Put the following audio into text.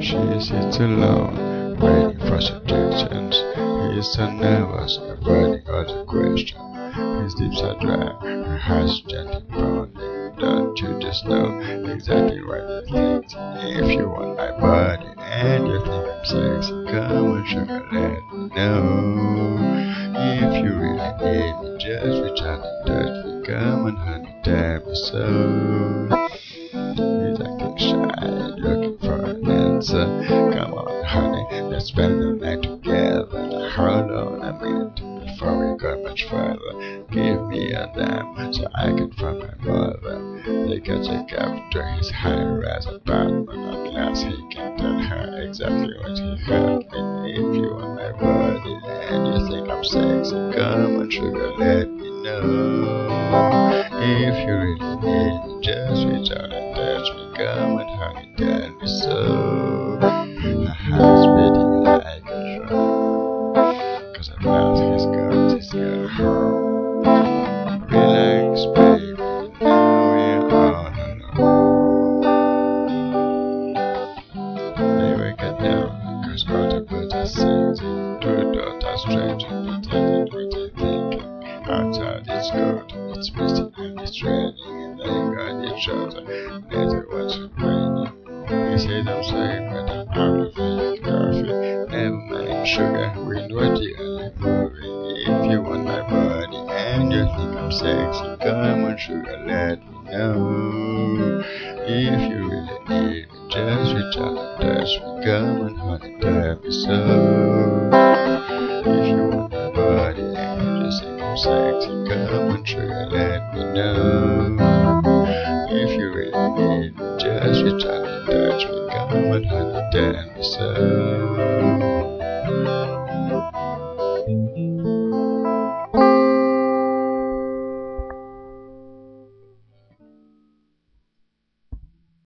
She sits alone, waiting for suggestions. He is so nervous, avoiding all the questions. His lips are dry, her heart's gently pounding. Don't you just know exactly what he thinks? If you want my body and you think I'm sexy, come and sugar, let me know. If you really need me, just reach out and touch me. Come on, honey, tell me so. He's acting shy, looking for an answer. Come on, honey, let's spend the night together. Hold on a minute before we go much further. Give me a dime so I can find my mother. They can take up to his high-rise apartment unless he can tell her exactly what he heard. And if you want my body and you think I'm sexy, come on, sugar, let me know. If you really need me, just reach out and touch me. Come and hug and tell me so. My heart's beating like a drum, 'cause at last he's got his girl home. Relax, baby, now we're on and on. They wake up now, 'cause all the birds are singing. Two daughters stretching, pretending what they're thinking. Outside it's cold, it's misty and it's raining. They got each other, neither one's complaining. He said I'm sorry but I'm out of the coffee. Never mind sugar, we know the other movie. If you want my body and you think I'm sexy, come on sugar, let me know. If you really need me, just reach out and touch me. Come on honey, tell me so. If you want my body and sexy, come on sugar, let me know. If you really need me, just reach out and touch me. Come on honey, tell me so.